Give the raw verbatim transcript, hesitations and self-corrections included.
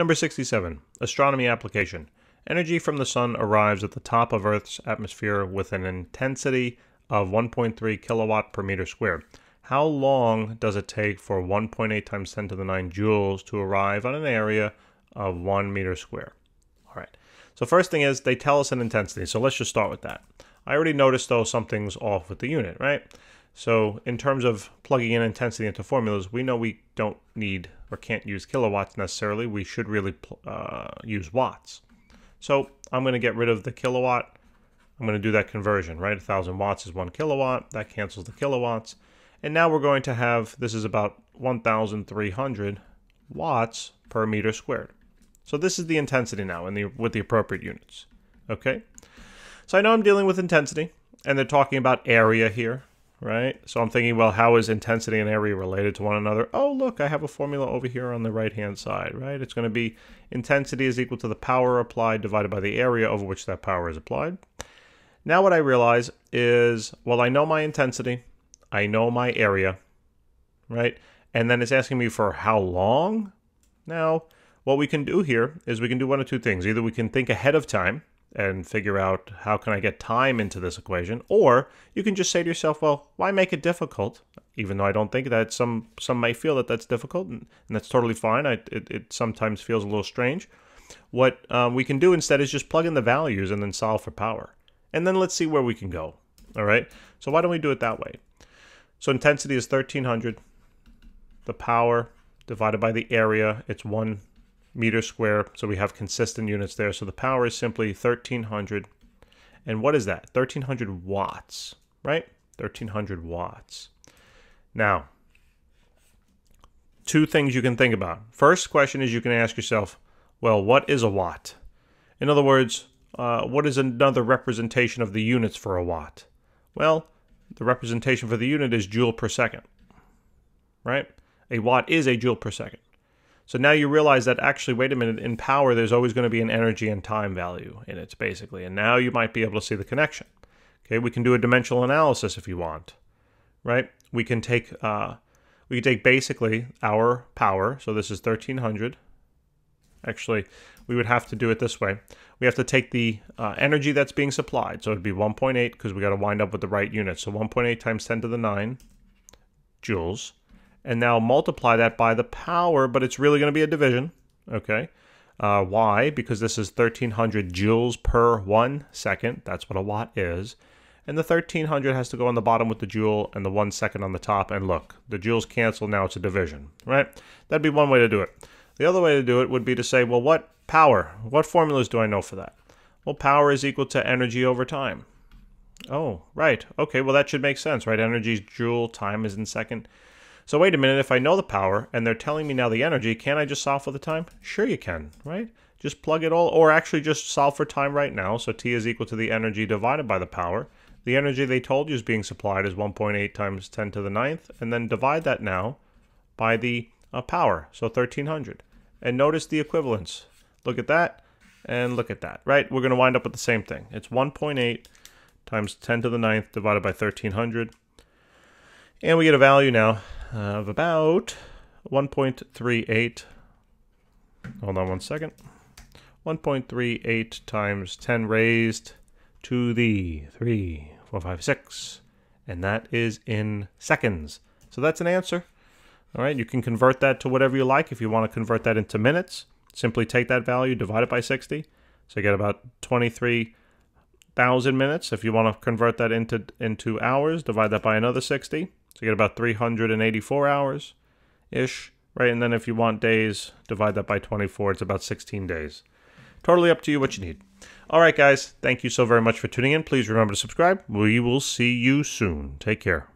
Number sixty-seven. Astronomy application. Energy from the sun arrives at the top of Earth's atmosphere with an intensity of one point three kilowatt per meter squared. How long does it take for one point eight times ten to the nine joules to arrive on an area of one meter square? All right. So first thing is, they tell us an intensity. So let's just start with that. I already noticed, though, something's off with the unit, right? So in terms of plugging in intensity into formulas, we know we don't need or can't use kilowatts necessarily. We should really uh, use watts. So I'm going to get rid of the kilowatt. I'm going to do that conversion, right? A thousand watts is one kilowatt. That cancels the kilowatts. And now we're going to have, this is about one thousand three hundred watts per meter squared. So this is the intensity now in the, with the appropriate units, okay? So I know I'm dealing with intensity, and they're talking about area here, right? So I'm thinking, well, how is intensity and area related to one another? Oh, look, I have a formula over here on the right-hand side, right? It's going to be intensity is equal to the power applied divided by the area over which that power is applied. Now what I realize is, well, I know my intensity, I know my area, right? And then it's asking me for how long? Now, what we can do here is we can do one of two things. Either we can think ahead of time and figure out how can I get time into this equation, or you can just say to yourself, well, why make it difficult? Even though I don't think that some some may feel that that's difficult, and, and that's totally fine. I, it, it sometimes feels a little strange. What um, we can do instead is just plug in the values and then solve for power. And then let's see where we can go, all right? So why don't we do it that way? So intensity is thirteen hundred. The power divided by the area, it's one meter square. So we have consistent units there. So the power is simply thirteen hundred. And what is that? thirteen hundred watts, right? thirteen hundred watts. Now, two things you can think about. First question is you can ask yourself, well, what is a watt? In other words, uh, what is another representation of the units for a watt? Well, the representation for the unit is joule per second, right? A watt is a joule per second. So now you realize that actually, wait a minute, in power, there's always going to be an energy and time value in it, basically. And now you might be able to see the connection. Okay, we can do a dimensional analysis if you want, right? We can take, uh, we can take basically our power. So this is thirteen hundred. Actually, we would have to do it this way. We have to take the uh, energy that's being supplied. So it'd be one point eight because we got to wind up with the right unit. So one point eight times ten to the nine joules. And now multiply that by the power, but it's really going to be a division. Okay. Uh, why? Because this is thirteen hundred joules per one second. That's what a watt is. And the thirteen hundred has to go on the bottom with the joule and the one second on the top. And look, the joules cancel. Now it's a division, right? That'd be one way to do it. The other way to do it would be to say, well, what power? What formulas do I know for that? Well, power is equal to energy over time. Oh, right. Okay, well, that should make sense, right? Energy is joule, time is in second. So wait a minute, if I know the power and they're telling me now the energy, can't I just solve for the time? Sure you can, right? Just plug it all, or actually just solve for time right now. So T is equal to the energy divided by the power. The energy they told you is being supplied is one point eight times ten to the ninth, and then divide that now by the uh, power, so thirteen hundred. And notice the equivalence. Look at that, and look at that, right? We're going to wind up with the same thing. It's one point eight times ten to the ninth divided by thirteen hundred. And we get a value now of about one point three eight. Hold on one second. one point three eight times ten raised to the three, four, five, six. And that is in seconds. So that's an answer. All right, you can convert that to whatever you like. If you want to convert that into minutes, simply take that value, divide it by sixty. So you get about twenty-three thousand minutes. If you want to convert that into, into hours, divide that by another sixty. So you get about three hundred eighty-four hours-ish, right? And then if you want days, divide that by twenty-four. It's about sixteen days. Totally up to you what you need. All right, guys, thank you so very much for tuning in. Please remember to subscribe. We will see you soon. Take care.